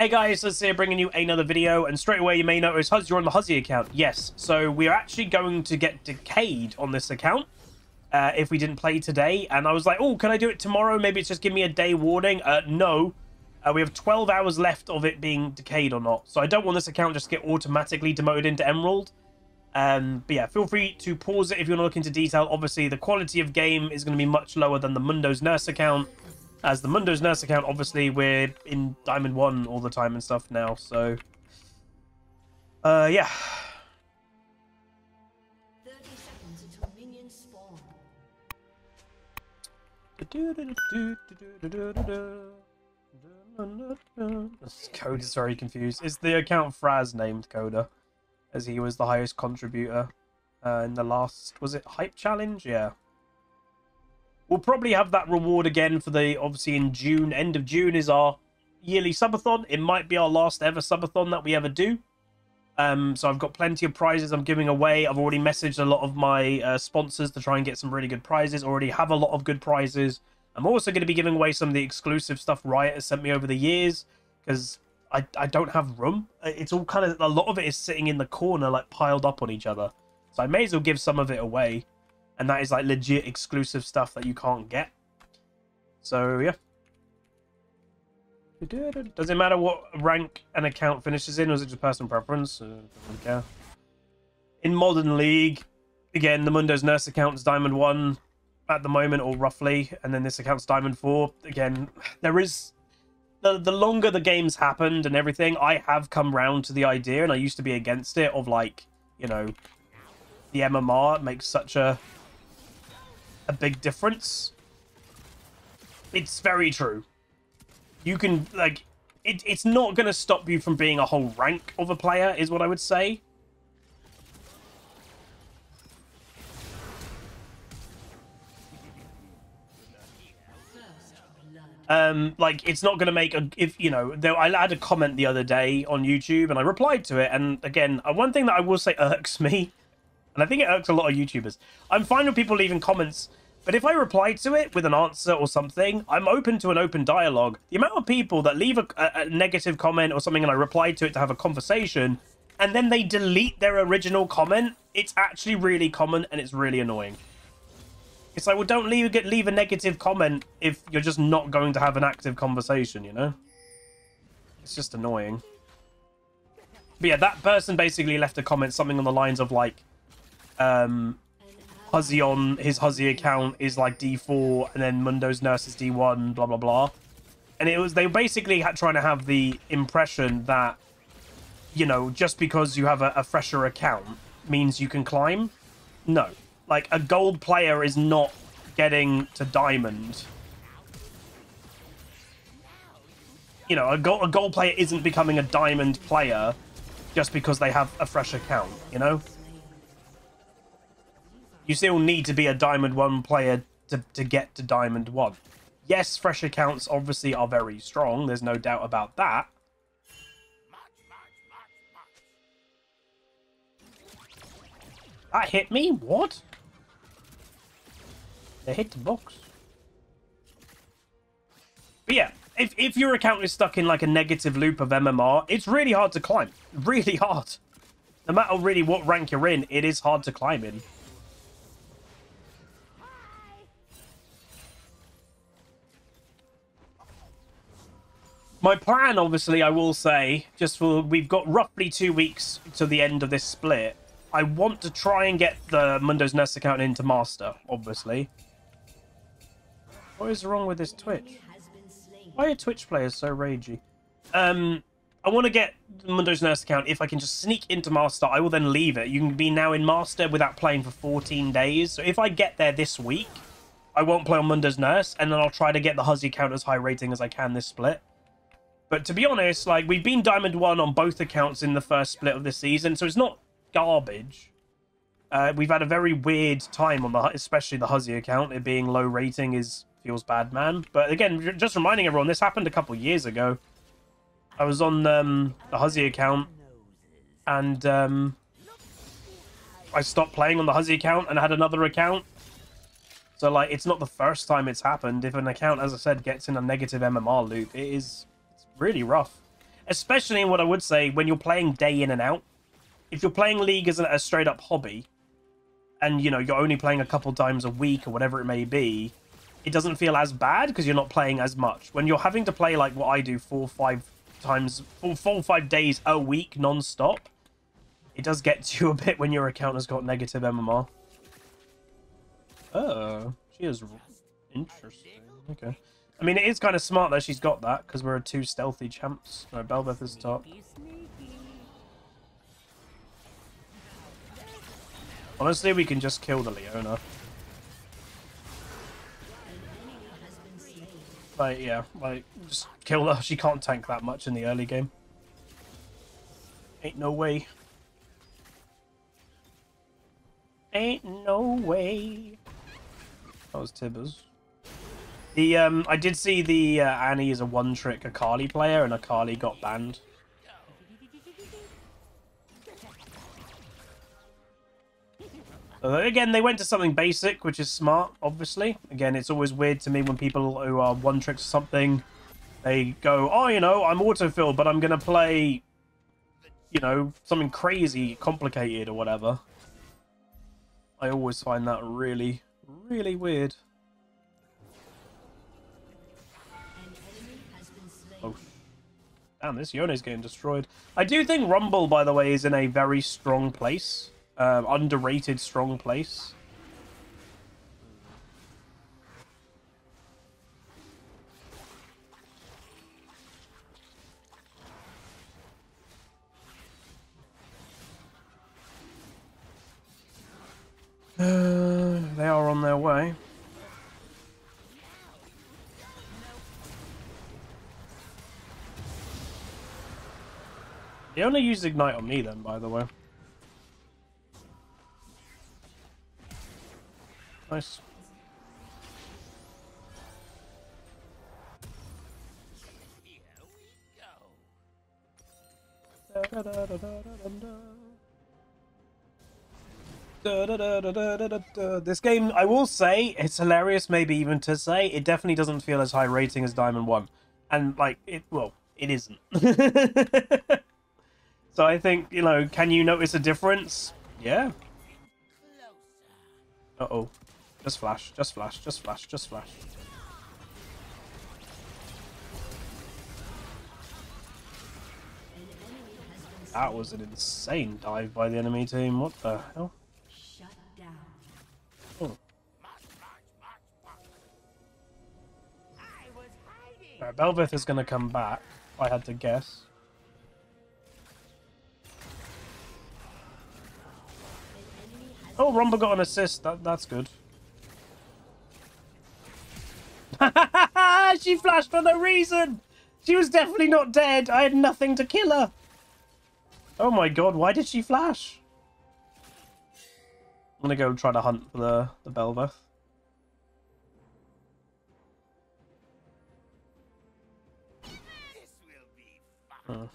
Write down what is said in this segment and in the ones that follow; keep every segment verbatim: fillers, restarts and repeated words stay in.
Hey guys, Huzzy here bringing you another video, and straight away you may notice Huzzy, you're on the Huzzy account. Yes, so we are actually going to get decayed on this account uh, if we didn't play today. And I was like, oh, can I do it tomorrow? Maybe it's just give me a day warning. Uh, no, uh, we have twelve hours left of it being decayed or not. So I don't want this account just to get automatically demoted into Emerald. Um, but yeah, feel free to pause it if you want to look into detail. Obviously, the quality of game is going to be much lower than the Mundo's Nurse account. As the Mundo's Nurse account, obviously, we're in Diamond one all the time and stuff now, so... Uh, yeah. thirty seconds until minions spawn. Coda's very confused. Is the account Fraz named Coda? As he was the highest contributor uh, in the last... Was it Hype Challenge? Yeah. We'll probably have that reward again for the, obviously in June, end of June is our yearly subathon. It might be our last ever subathon that we ever do. Um, so I've got plenty of prizes I'm giving away. I've already messaged a lot of my uh, sponsors to try and get some really good prizes. Already have a lot of good prizes. I'm also going to be giving away some of the exclusive stuff Riot has sent me over the years. Because I, I don't have room. It's all kind of, a lot of it is sitting in the corner, like piled up on each other. So I may as well give some of it away. And that is like legit exclusive stuff that you can't get. So, yeah. Does it matter what rank an account finishes in? Or is it just personal preference? Uh, don't care. In Modern League, again, the Mundo's Nurse account is Diamond one at the moment, or roughly. And then this account's Diamond four. Again, there is... The, the longer the game's happened and everything, I have come round to the idea, and I used to be against it, of like, you know, the M M R makes such a... a big difference. It's very true. You can like it, it's not gonna stop you from being a whole rank of a player is what I would say. Um like it's not gonna make a if you know though I had a comment the other day on YouTube and I replied to it, and again one thing that I will say irks me, and I think it irks a lot of YouTubers. I'm fine with people leaving comments, but if I reply to it with an answer or something, I'm open to an open dialogue. The amount of people that leave a, a, a negative comment or something and I reply to it to have a conversation, and then they delete their original comment, it's actually really common and it's really annoying. It's like, well, don't leave, leave a negative comment if you're just not going to have an active conversation, you know? It's just annoying. But yeah, that person basically left a comment, something on the lines of like, Um, Huzzy on his Huzzy account is like D four, and then Mundo's Nurse is D one, blah blah blah, and it was they were basically had, trying to have the impression that, you know, just because you have a, a fresher account means you can climb. No, like a gold player is not getting to diamond. You know, a gold a gold player isn't becoming a diamond player just because they have a fresh account. You know. You still need to be a Diamond one player to, to get to Diamond one. Yes, fresh accounts obviously are very strong. There's no doubt about that. That hit me? What? They hit the box. But yeah, if, if your account is stuck in like a negative loop of M M R, it's really hard to climb. Really hard. No matter really what rank you're in, it is hard to climb in. My plan, obviously, I will say, just for, we've got roughly two weeks to the end of this split. I want to try and get the Mundo's Nurse account into Master, obviously. What is wrong with this Twitch? Why are Twitch players so ragey? Um, I want to get the Mundo's Nurse account. If I can just sneak into Master, I will then leave it. You can be now in Master without playing for fourteen days. So if I get there this week, I won't play on Mundo's Nurse, and then I'll try to get the Huzzy account as high rating as I can this split. But to be honest, like, we've been Diamond one on both accounts in the first split of this season, so it's not garbage. Uh, we've had a very weird time on the, especially the Huzzy account. It being low rating is feels bad, man. But again, just reminding everyone, this happened a couple years ago. I was on um, the Huzzy account, and um, I stopped playing on the Huzzy account and had another account. So, like, it's not the first time it's happened. If an account, as I said, gets in a negative M M R loop, it is... really rough. especially in what I would say when you're playing day in and out. If you're playing League as a straight up hobby, and you know you're only playing a couple times a week or whatever it may be, it doesn't feel as bad because you're not playing as much. When you're having to play like what I do four or five times, four, four or five days a week non-stop, it does get to you a bit when your account has got negative M M R. Oh, she is interesting. Okay. I mean, it is kind of smart that she's got that because we're two stealthy champs. No, Bel'Veth is top. Honestly, we can just kill the Leona. Like, yeah, like, just kill her. She can't tank that much in the early game. Ain't no way. Ain't no way. That was Tibbers. The, um, I did see the uh, Annie is a one-trick Akali player, and Akali got banned. So again, they went to something basic, which is smart, obviously. Again, it's always weird to me when people who are one tricks or something, they go, oh, you know, I'm autofilled, but I'm going to play, you know, something crazy, complicated or whatever. I always find that really, really weird. Oh, damn, this Yone's getting destroyed. I do think Rumble, by the way, is in a very strong place. Um, underrated strong place. Uh, they are on their way. They only used Ignite on me then, by the way. Nice. Here we go. Da, da, da, da, da, da, da, da, da, da. This game, I will say, it's hilarious, maybe even to say, it definitely doesn't feel as high rating as Diamond one. And, like, it, well, it isn't. So I think, you know, can you notice a difference? Yeah. Uh-oh. Just flash, just flash, just flash, just flash. That was an insane dive by the enemy team. What the hell? Shut down. Oh. Right, Bel'Veth is going to come back, if I had to guess. Oh, Rumble got an assist. That, that's good. She flashed for no reason. She was definitely not dead. I had nothing to kill her. Oh my god, why did she flash? I'm going to go try to hunt for the, the Bel'Veth. Oh,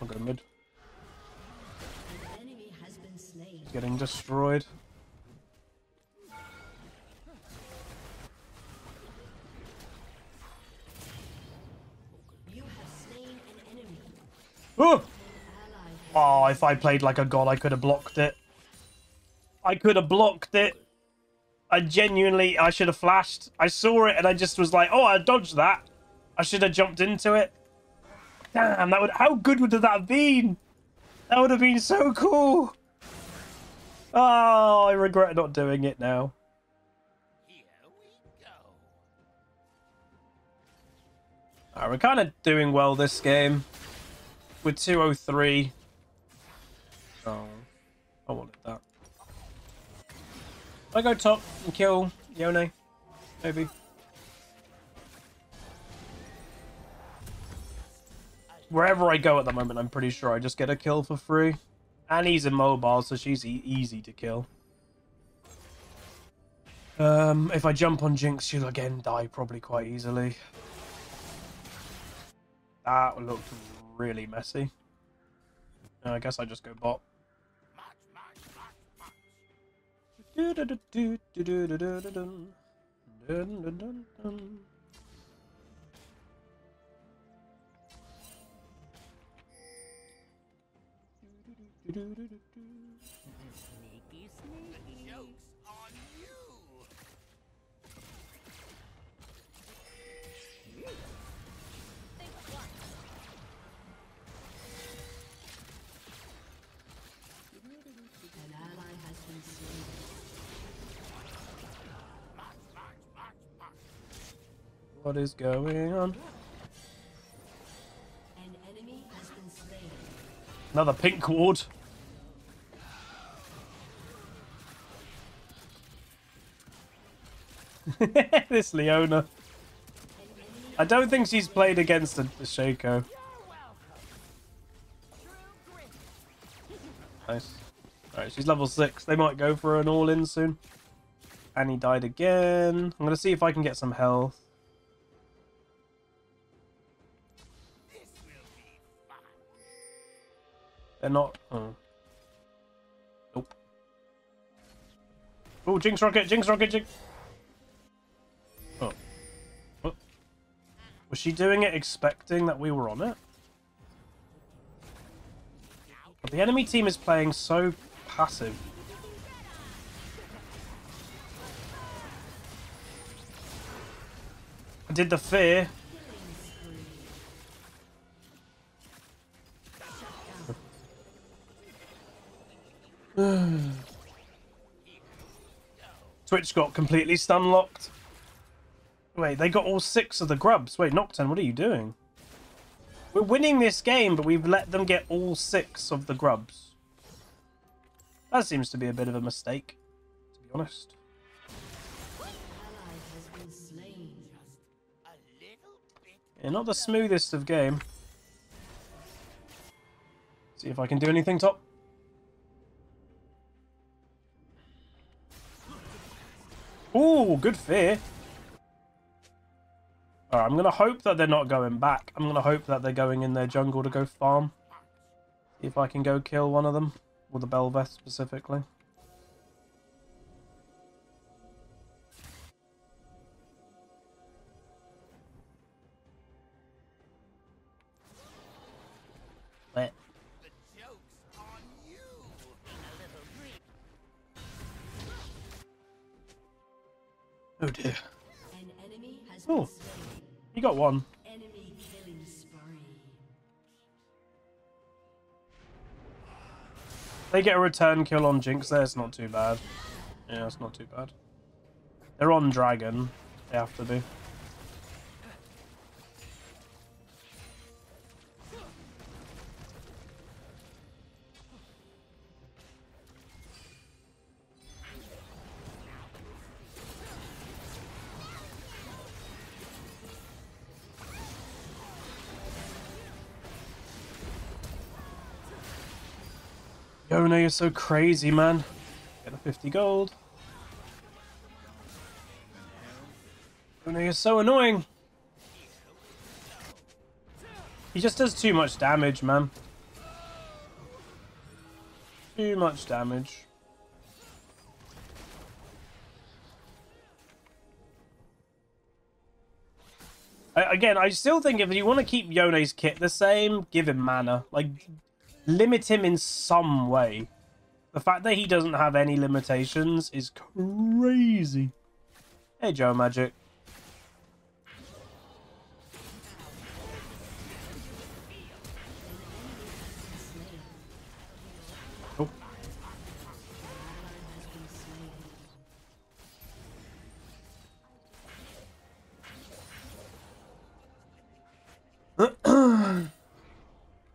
I'll go mid. Getting destroyed. You have slain an enemy. Oh! Oh, if I played like a god, I could have blocked it. I could have blocked it. I genuinely, I should have flashed. I saw it and I just was like, oh, I dodged that. I should have jumped into it. Damn, that would, how good would that have been? That would have been so cool. Oh, I regret not doing it now. Here we go. Right, we're kind of doing well this game. We're two oh three. Oh, I wanted that. I go top and kill Yone, maybe. Wherever I go at the moment, I'm pretty sure I just get a kill for free. Annie's immobile, so she's e easy to kill. Um, if I jump on Jinx, she'll again die probably quite easily. That looked really messy. I guess I just go bot. Sneaky, sneaky. The joke's on you. Think once. An ally has been slain. What is going on? An enemy has been slain. Another pink ward. This Leona. I don't think she's played against the, the Shaco. Nice. Alright, she's level six. They might go for an all-in soon. Annie died again. I'm going to see if I can get some health. They're not... Oh. Nope. Oh, Jinx Rocket! Jinx Rocket! Jinx... Was she doing it expecting that we were on it? But the enemy team is playing so passive. I did the fear. Twitch got completely stun locked. Wait, they got all six of the grubs. Wait, Nocturne, what are you doing? We're winning this game, but we've let them get all six of the grubs. That seems to be a bit of a mistake, to be honest. Yeah, not the smoothest of game. See if I can do anything top. Ooh, good fear. Alright, I'm going to hope that they're not going back. I'm going to hope that they're going in their jungle to go farm. See if I can go kill one of them. Or the Bel'Veth specifically. Wait. Oh dear. Oh. You got one. Enemy killing spree. They get a return kill on Jinx there, it's not too bad. Yeah, it's not too bad. They're on Dragon. They have to be. Yone, you're so crazy, man. Get a fifty gold. Yone, you're so annoying. He just does too much damage, man. Too much damage. I, again, I still think if you want to keep Yone's kit the same, give him mana. Like... Limit him in some way. The fact that he doesn't have any limitations is crazy. Hey, Joe Magic. Oh.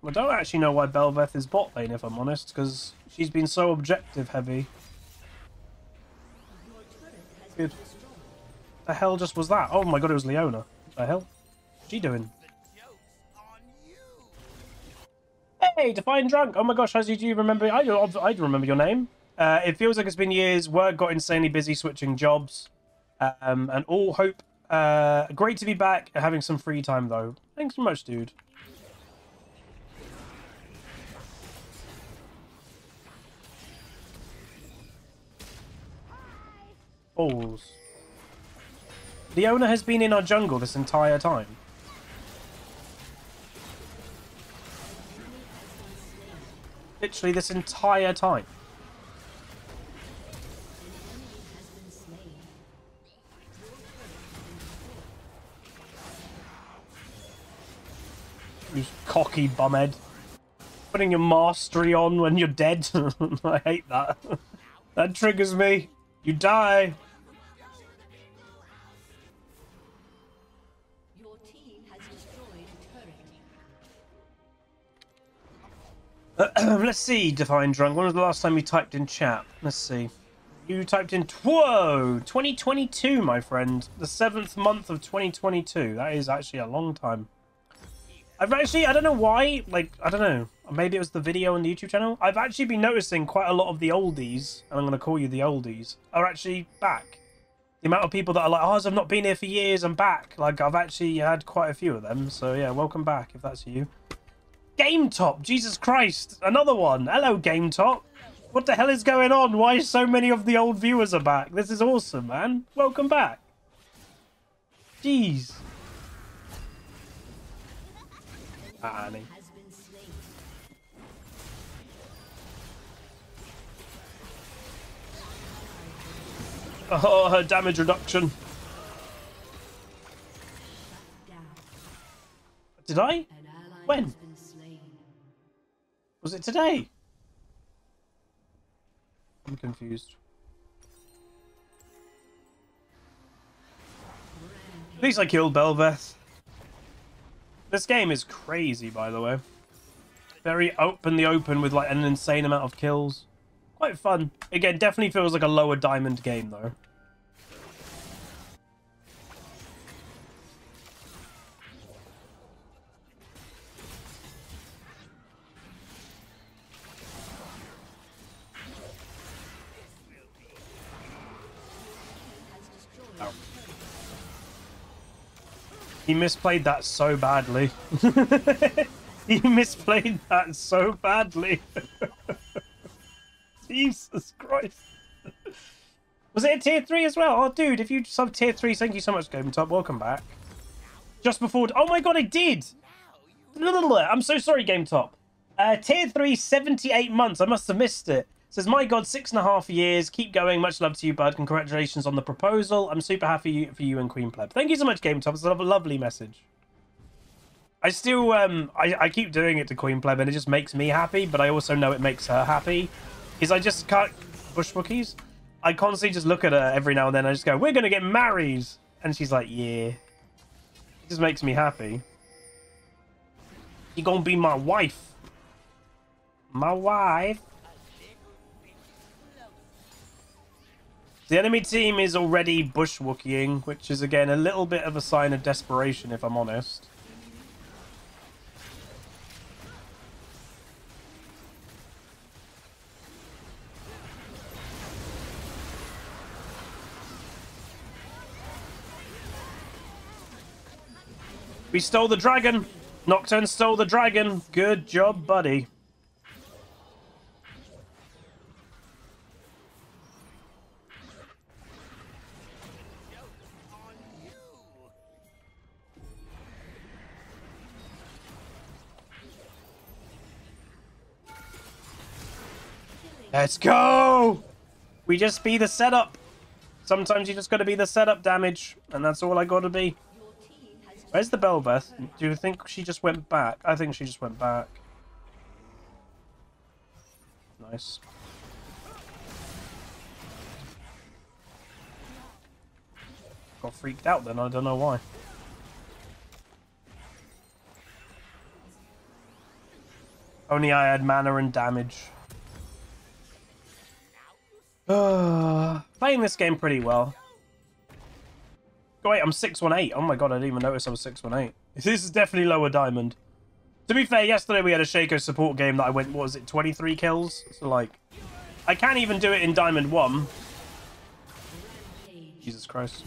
I don't actually know why Bel'Veth is bot lane, if I'm honest, because she's been so objective heavy. Good. The hell just was that? Oh my god, it was Leona. What the hell? What's she doing? Hey, Define Drunk! Oh my gosh, do you remember? I do, I do remember your name. Uh, it feels like it's been years. Work got insanely busy switching jobs. Um, and all hope. Uh, great to be back and having some free time, though. Thanks so much, dude. Balls. Leona has been in our jungle this entire time. literally this entire time. You cocky bumhead. Putting your mastery on when you're dead. I hate that. That triggers me. You die. Your team has destroyed a turret. Let's see, Define Drunk. When was the last time you typed in chat? Let's see. You typed in whoa, twenty twenty-two, my friend. The seventh month of twenty twenty-two. That is actually a long time. I've actually, I don't know why, like, I don't know. Maybe it was the video on the YouTube channel. I've actually been noticing quite a lot of the oldies, and I'm going to call you the oldies, are actually back. The amount of people that are like, oh, I've not been here for years, I'm back. Like, I've actually had quite a few of them. So, yeah, welcome back, if that's you. GameTop, Jesus Christ, another one. Hello, GameTop. What the hell is going on? Why so many of the old viewers are back? This is awesome, man. Welcome back. Jeez. Annie. Oh, her damage reduction. Did I? When? Was it today? I'm confused. At least I killed Bel'Veth. This game is crazy, by the way. Very openly open with like an insane amount of kills. Quite fun. Again, definitely feels like a lower diamond game, though. He misplayed that so badly. He misplayed that so badly. Jesus Christ. Was it a tier three as well? Oh, dude, if you sub tier three, thank you so much, GameTop. Welcome back. Just before... Oh, my God, I did! I'm so sorry, GameTop. Uh, tier three, seventy-eight months. I must have missed it. Says, my God, six and a half years. Keep going. Much love to you, bud. Congratulations on the proposal. I'm super happy for you and Queen Pleb. Thank you so much, GameTop. It's a lovely message. I still, um, I, I keep doing it to Queen Pleb, and it just makes me happy, but I also know it makes her happy. Because I just can't... Bush bookies? I constantly just look at her every now and then. I just go, we're going to get married. And she's like, yeah. It just makes me happy. You're going to be my wife. My wife. The enemy team is already bushwookieing, which is, again, a little bit of a sign of desperation, if I'm honest. We stole the dragon. Nocturne stole the dragon. Good job, buddy. Let's go! We just be the setup. Sometimes you just gotta be the setup damage, and that's all I gotta be. Where's the Bel'Veth? Do you think she just went back? I think she just went back. Nice. Got freaked out then, I don't know why. Only I had mana and damage. Uh, playing this game pretty well. Oh, wait, I'm six one eight. Oh my God, I didn't even notice I was six one eight. This is definitely lower diamond. To be fair, yesterday we had a Shaco support game that I went, what was it, twenty-three kills? So, like, I can't even do it in diamond one. Jesus Christ.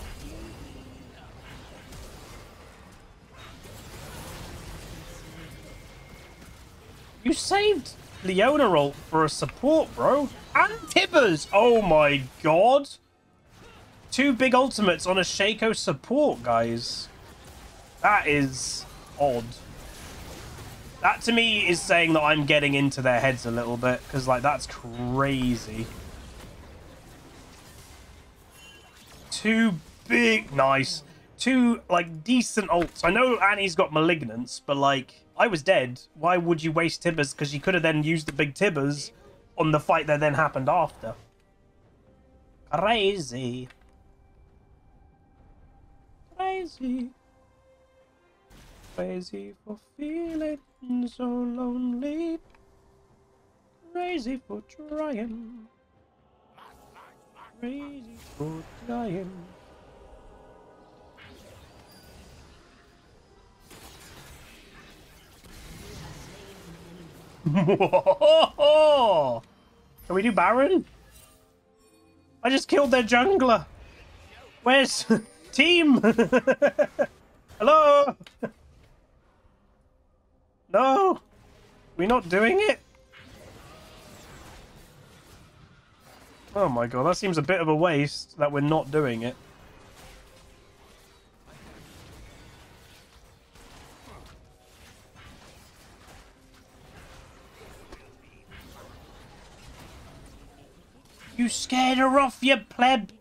You saved Leona ult for a support, bro. And Tibbers. Oh my God. Two big ultimates on a Shaco support, guys. That is odd. That to me is saying that I'm getting into their heads a little bit, because like that's crazy. Two big, nice, two like decent ults. I know Annie's got Malignance, but like I was dead. Why would you waste Tibbers? Because you could have then used the big Tibbers on the fight that then happened after. Crazy. Crazy. Crazy for feeling so lonely. Crazy for trying. Crazy for trying. Can we do Baron? I just killed their jungler. Where's team? Hello? No, we're not doing it. Oh my god, that seems a bit of a waste that we're not doing it. You scared her off, you pleb.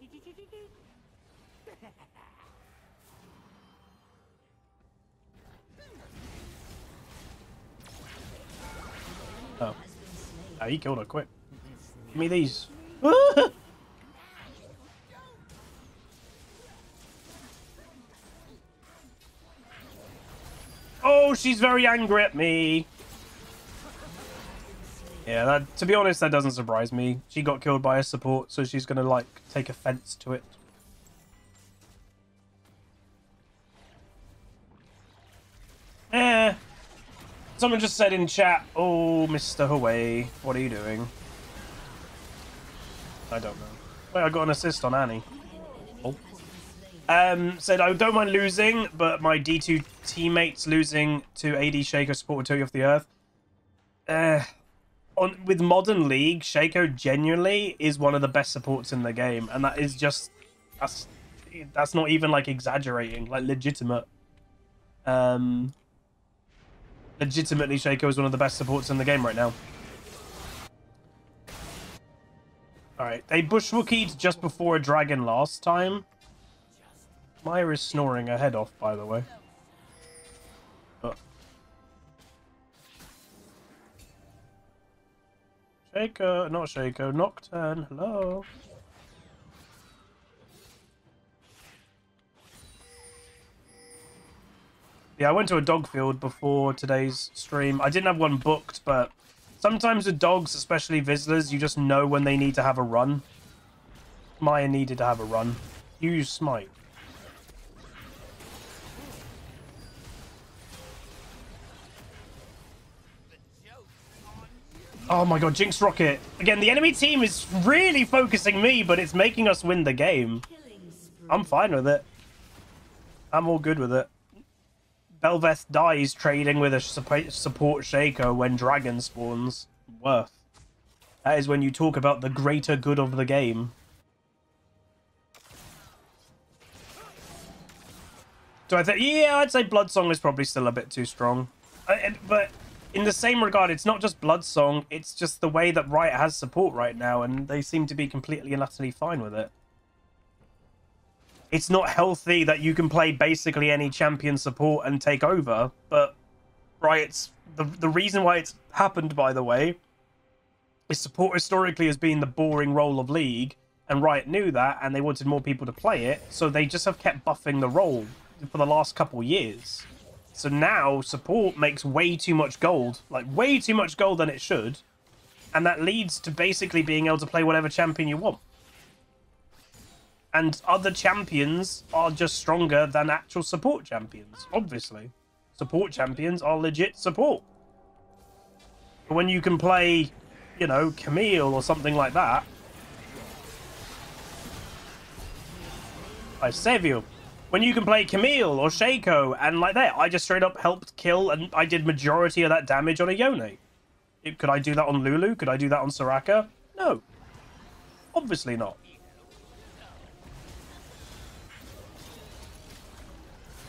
Oh. Oh, he killed her quick. Give me these. Oh, she's very angry at me. Yeah, that, to be honest, that doesn't surprise me. She got killed by a support, so she's gonna, like, take offense to it. Eh. Someone just said in chat, oh, Mister Hawaii, what are you doing? I don't know. Wait, I got an assist on Annie. Oh. Um, said, I don't mind losing, but my D two teammates losing to A D Shaco support to you off the earth. Eh. On, with Modern League, Shaco genuinely is one of the best supports in the game, and that is just that's that's not even like exaggerating, like legitimate. Um, legitimately, Shaco is one of the best supports in the game right now. All right, they bushwookied just before a dragon last time. Maya is snoring her head off, by the way. Shaco, not Shaco, Nocturne, hello. Yeah, I went to a dog field before today's stream. I didn't have one booked, but sometimes with dogs, especially Vizslas, you just know when they need to have a run. Maya needed to have a run. Use Smite. Oh my god, Jinx Rocket. Again, the enemy team is really focusing me, but it's making us win the game. I'm fine with it. I'm all good with it. Bel'Veth dies trading with a support Shaco when dragon spawns. Worth. That is when you talk about the greater good of the game. Do I think... Yeah, I'd say Bloodsong is probably still a bit too strong. I, but... In the same regard, it's not just Bloodsong, it's just the way that Riot has support right now, and they seem to be completely and utterly fine with it. It's not healthy that you can play basically any champion support and take over, but Riot's... The, the reason why it's happened, by the way, is support historically has been the boring role of League, and Riot knew that, and they wanted more people to play it, so they just have kept buffing the role for the last couple years. So now support makes way too much gold, like way too much gold than it should. And that leads to basically being able to play whatever champion you want. And other champions are just stronger than actual support champions, obviously. Support champions are legit support. But when you can play, you know, Camille or something like that. I save you. When you can play Camille or Shaco, and like that, I just straight up helped kill, and I did majority of that damage on a Yone. It, could I do that on Lulu? Could I do that on Soraka? No. Obviously not.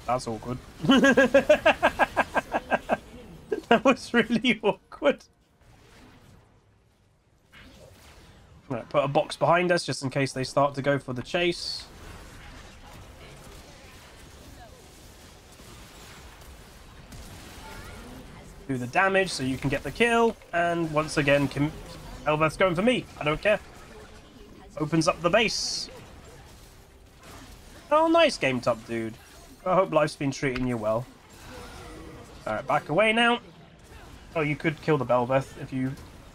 That's awkward. That was really awkward. Right, put a box behind us just in case they start to go for the chase. Do the damage so you can get the kill, and once again Bel'Veth's going for me. I don't care. Opens up the base. Oh, nice GameTop, dude. I hope life's been treating you well. All right, back away now. Oh, you could kill the Bel'Veth if you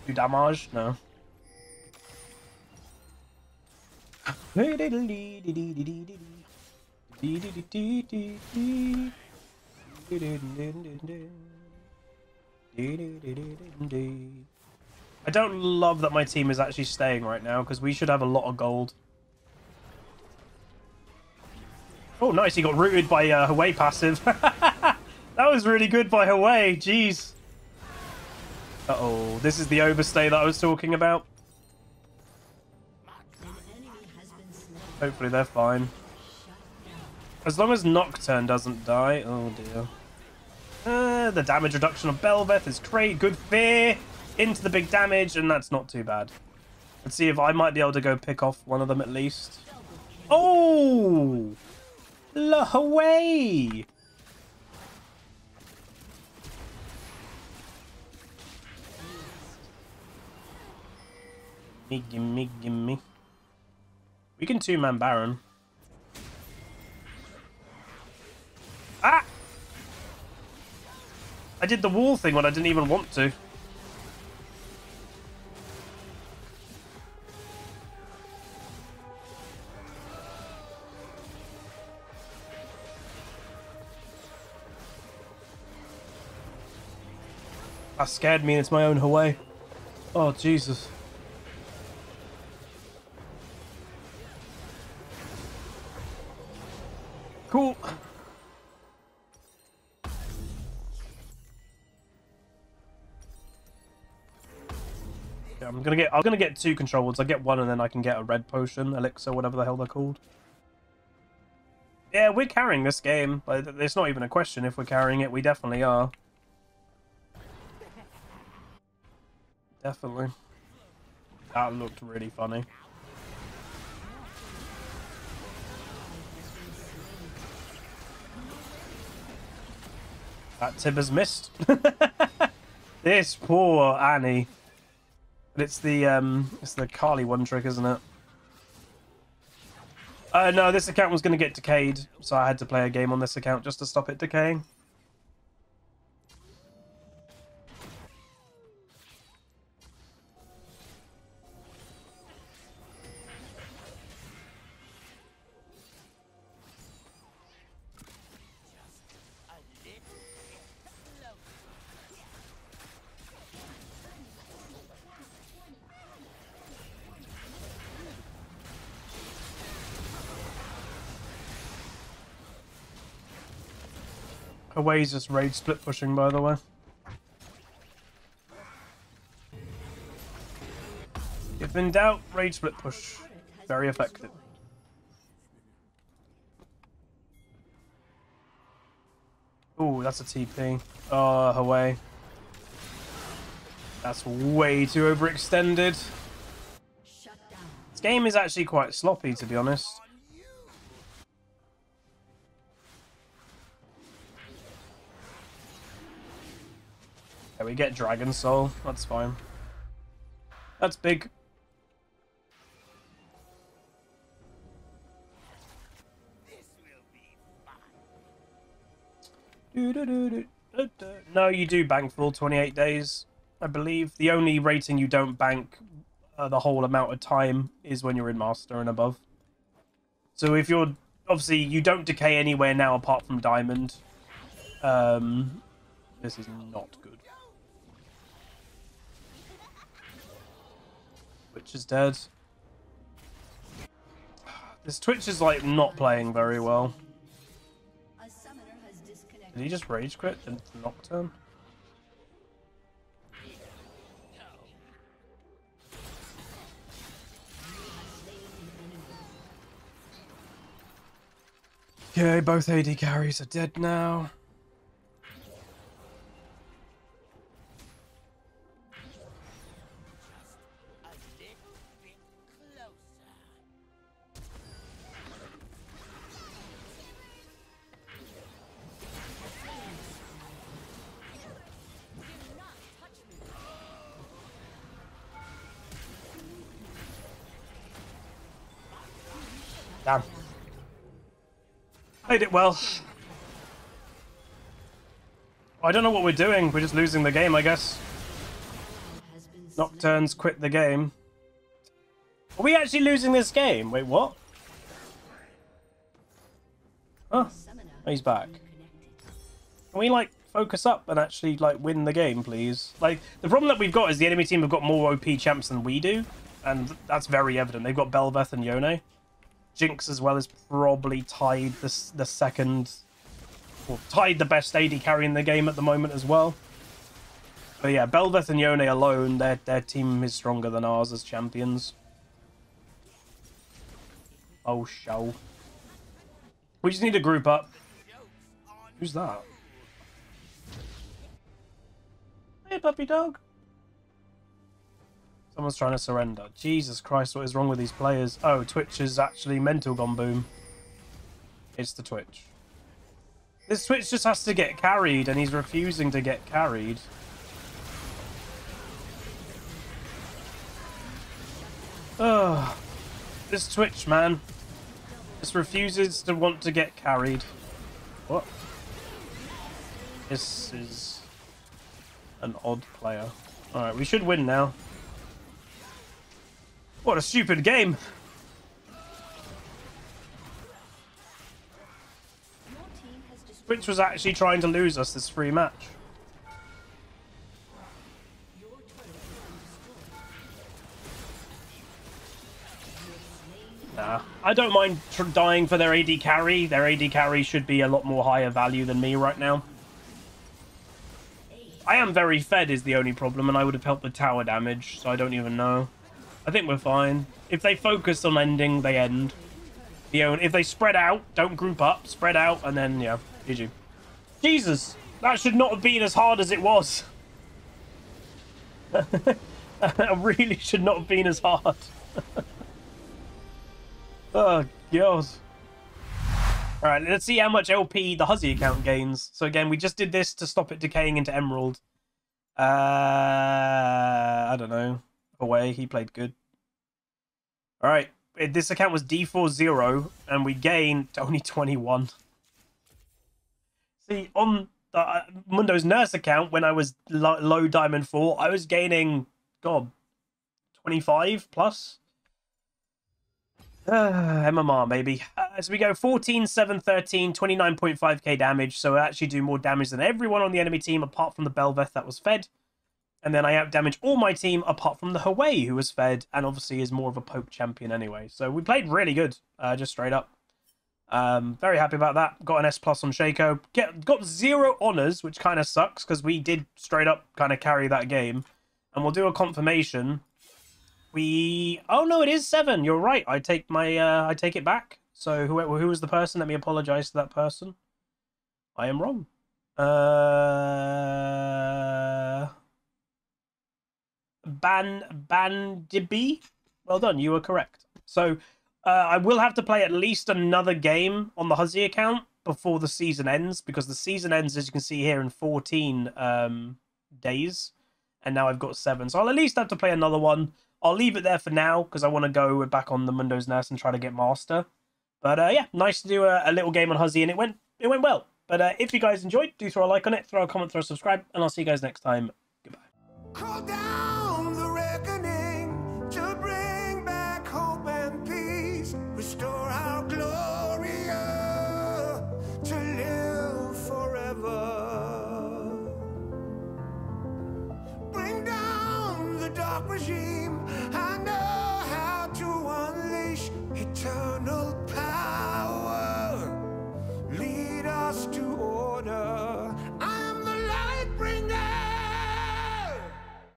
do damage. No. I don't love that my team is actually staying right now, because we should have a lot of gold. Oh, nice. He got rooted by uh, Hawaii passive. That was really good by Hawaii. Jeez. Uh-oh. This is the overstay that I was talking about. Hopefully they're fine. As long as Nocturne doesn't die. Oh, dear. Uh, the damage reduction of Bel'Veth is great. Good fear into the big damage, and that's not too bad. Let's see if I might be able to go pick off one of them at least. Oh! Look away! Gimme, gimme, gimme. We can two-man Baron. Ah! I did the wall thing when I didn't even want to. That scared me, and it's my own Hawaii. Oh, Jesus. Cool. I'm gonna get I'm gonna get two control wards. I get one and then I can get a red potion, elixir, whatever the hell they're called. Yeah, we're carrying this game. Like, it's not even a question if we're carrying it. We definitely are. Definitely. That looked really funny. That Tibbers missed. This poor Annie. But it's the um, it's the Akali one trick, isn't it? Uh, no, this account was going to get decayed, so I had to play a game on this account just to stop it decaying. Away's just raid split pushing, by the way. If in doubt, raid split push. Very effective. Ooh, that's a T P. Oh, Away. That's way too overextended. This game is actually quite sloppy, to be honest. We get Dragon Soul. That's fine. That's big. This will be fun. Do, do, do, do, do, do. No, you do bank full twenty-eight days, I believe. The only rating you don't bank uh, the whole amount of time is when you're in Master and above. So if you're... Obviously, you don't decay anywhere now apart from Diamond. Um, this is not good. Twitch is dead. This Twitch is like not playing very well. Did he just rage quit and Nocturne? Okay, both A D carries are dead now. Damn. Played it well. I don't know what we're doing. We're just losing the game, I guess. Nocturne's quit the game. Are we actually losing this game? Wait, what? Huh? Oh, he's back. Can we, like, focus up and actually, like, win the game, please? Like, the problem that we've got is the enemy team have got more O P champs than we do. And that's very evident. They've got Bel'Veth and Yone. Jinx as well is probably tied the, the second... Well, tied the best A D carry in the game at the moment as well. But yeah, Bel'Veth and Yone alone, their, their team is stronger than ours as champions. Oh, show. We just need to group up. Who's that? Hey, puppy dog. Someone's trying to surrender. Jesus Christ, what is wrong with these players? Oh, Twitch is actually mental gone boom. It's the Twitch. This Twitch just has to get carried, and he's refusing to get carried. Ugh. This Twitch, man. Just refuses to want to get carried. What? This is an odd player. Alright, we should win now. What a stupid game! Twitch was actually trying to lose us this free match. Nah, I don't mind dying for their A D carry. Their A D carry should be a lot more higher value than me right now. I am very fed is the only problem, and I would have helped with tower damage, so I don't even know. I think we're fine. If they focus on ending, they end. You know, if they spread out, don't group up, spread out, and then, yeah, G G. Jesus, that should not have been as hard as it was. That really should not have been as hard. Oh, God. All right, let's see how much L P the Huzzy account gains. So, again, we just did this to stop it decaying into Emerald. Uh, I don't know. Away, he played good. All right, this account was D four zero and we gained only twenty-one. See, on the uh, Mundo's Nurse account, when I was lo low diamond four, I was gaining god twenty-five plus uh, M M R maybe. Uh, so we go fourteen, seven, thirteen, twenty-nine point five K damage, so I actually do more damage than everyone on the enemy team apart from the Bel'Veth that was fed. And then I outdamage all my team apart from the Hawaii, who was fed and obviously is more of a poke champion anyway. So we played really good, uh, just straight up. Um, very happy about that. Got an S plus on Shaco. Get, got zero honors, which kind of sucks because we did straight up kind of carry that game. And we'll do a confirmation. We... Oh, no, it is seven. You're right. I take my... Uh, I take it back. So who, who was the person? Let me apologize to that person. I am wrong. Uh... Ban Bandibi, well done, you were correct. So uh, I will have to play at least another game on the Huzzy account before the season ends, because the season ends, as you can see here, in fourteen um, days, and now I've got seven. So I'll at least have to play another one. I'll leave it there for now because I want to go back on the Mundo's Nurse and try to get master. But uh, yeah, nice to do a, a little game on Huzzy, and it went it went well. But uh, if you guys enjoyed, do throw a like on it, throw a comment, throw a subscribe, and I'll see you guys next time. Goodbye. Cool down.